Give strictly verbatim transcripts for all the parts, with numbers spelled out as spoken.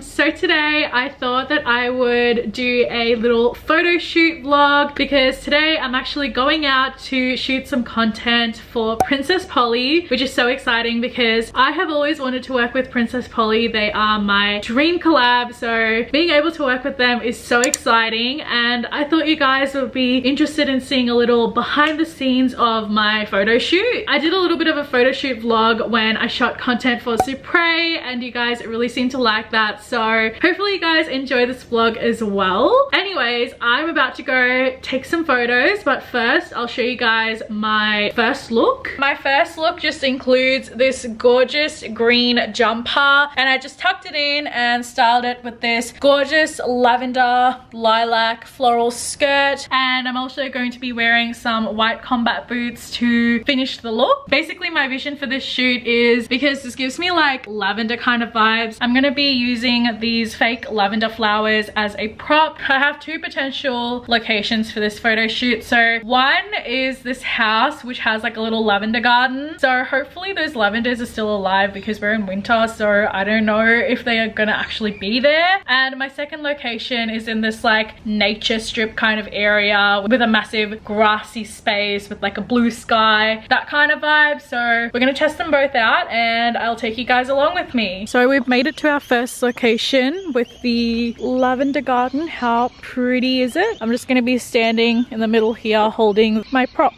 Um, so today I thought that I would do a little photo shoot vlog because today I'm actually going out to shoot some content for Princess Polly, which is so exciting because I have always wanted to work with Princess Polly. They are my dream collab, so being able to work with them is so exciting, and I thought you guys would be interested in seeing a little behind the scenes of my photo shoot. I did a little bit of a photo shoot vlog when I shot content for Supre, and you guys really seem to like that, so hopefully you guys enjoy this vlog as well. Anyways, I'm about to go take some photos, but first I'll show you guys my first look. My first look just includes this gorgeous green jumper, and I just tucked it in and styled it with this gorgeous lavender lilac floral skirt, and I'm also going to be wearing some white combat boots to finish the look. Basically my vision for this shoot is, because this gives me like lavender kind of vibes, I'm gonna be using these fake lavender flowers as a prop. I have two potential locations for this photo shoot. So one is this house which has like a little lavender garden, so hopefully those lavenders are still alive because we're in winter, so I don't know if they are gonna actually be there. And my second location is in this like nature strip kind of area with a massive grassy space with like a blue sky, that kind of vibe. So we're gonna test them both out and I'll take you guys along with me. So we've made it to our first location with the lavender garden. How pretty is it? I'm just gonna be standing in the middle here holding my prop.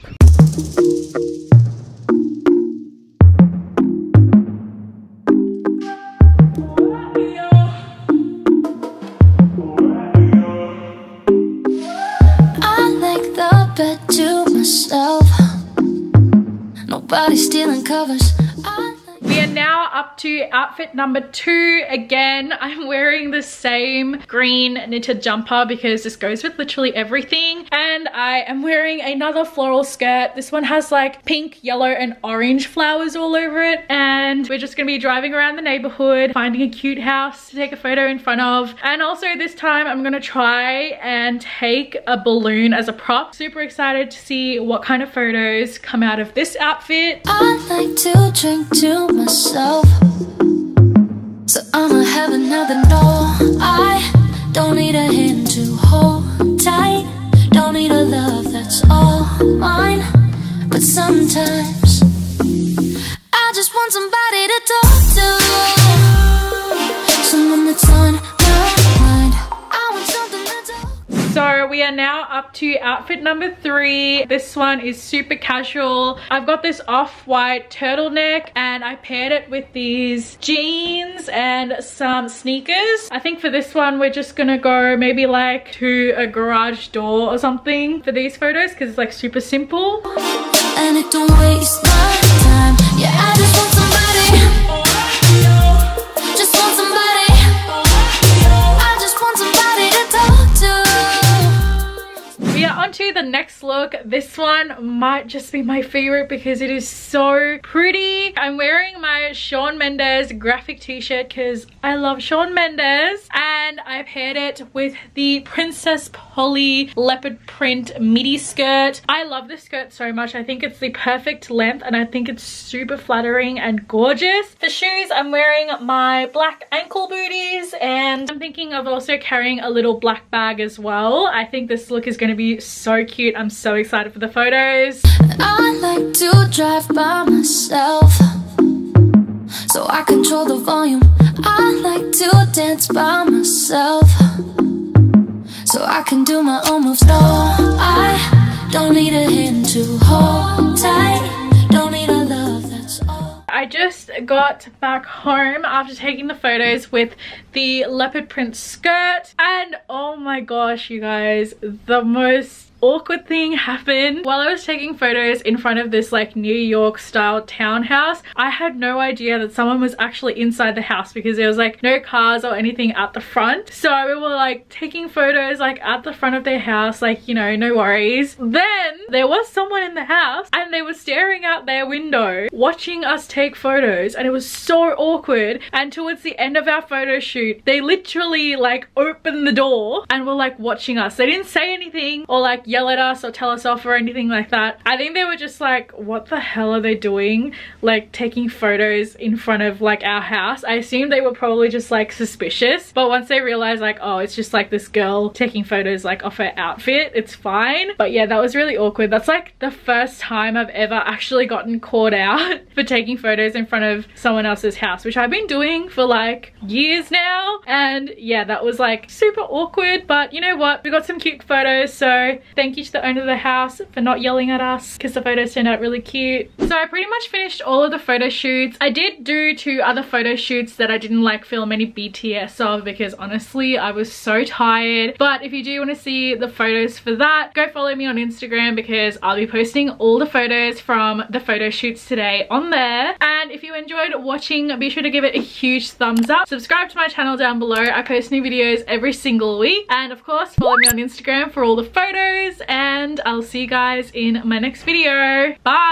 Nobody's stealing covers. We are now up to outfit number two. Again, I'm wearing the same green knitted jumper because this goes with literally everything. And I am wearing another floral skirt. This one has like pink, yellow, and orange flowers all over it. And we're just gonna be driving around the neighborhood, finding a cute house to take a photo in front of. And also this time I'm gonna try and take a balloon as a prop. Super excited to see what kind of photos come out of this outfit. I like to drink too much myself, so I'ma have another no. I don't need a hand to hold tight, don't need a love that's all mine, but sometimes I just want somebody to talk to, someone that's on my mind. I want something that's So we are now up to outfit number three. This one is super casual. I've got this off-white turtleneck and I paired it with these jeans and some sneakers. I think for this one we're just gonna go maybe like to a garage door or something for these photos because it's like super simple. And it don't waste my time. Yeah, I just want somebody. Just want somebody. I just want somebody to talk to. We are on to the next look. This one might just be my favorite because it is so pretty. I'm wearing my Shawn Mendes graphic t-shirt because I love Shawn Mendes, and I paired it with the Princess Polly leopard print midi skirt. I love this skirt so much. I think it's the perfect length and I think it's super flattering and gorgeous. For shoes, I'm wearing my black ankle booties, and I'm thinking of also carrying a little black bag as well. I think this look is going to be so cute. I'm so excited for the photos. I like to drive by myself, so I control the volume. I like to dance by myself, so I can do my own moves. No, I don't need a hand to hold tight, don't need a love that's all. I just got back home after taking the photos with the leopard print skirt, and oh my gosh you guys, the most awkward thing happened. While I was taking photos in front of this like New York style townhouse, I had no idea that someone was actually inside the house because there was like no cars or anything at the front. So we were like taking photos like at the front of their house, like, you know, no worries. Then there was someone in the house and they were staring out their window watching us take photos, and it was so awkward. And towards the end of our photo shoot, they literally like opened the door and were like watching us. They didn't say anything or like yell at us or tell us off or anything like that. I think they were just like, what the hell are they doing? Like taking photos in front of like our house. I assumed they were probably just like suspicious. But once they realized like, oh, it's just like this girl taking photos like off her outfit, it's fine. But yeah, that was really awkward. That's like the first time I've ever actually gotten caught out for taking photos in front of someone else's house, which I've been doing for like years now. And yeah, that was like super awkward, but you know what? We got some cute photos. So thank you to the owner of the house for not yelling at us because the photos turned out really cute. So I pretty much finished all of the photo shoots. I did do two other photo shoots that I didn't like film any B T S of because honestly, I was so tired. But if you do want to see the photos for that, go follow me on Instagram because I'll be posting all the photos from the photo shoots today on there. And if you enjoyed watching, be sure to give it a huge thumbs up. Subscribe to my channel down below. I post new videos every single week. And of course, follow me on Instagram for all the photos. And I'll see you guys in my next video. Bye!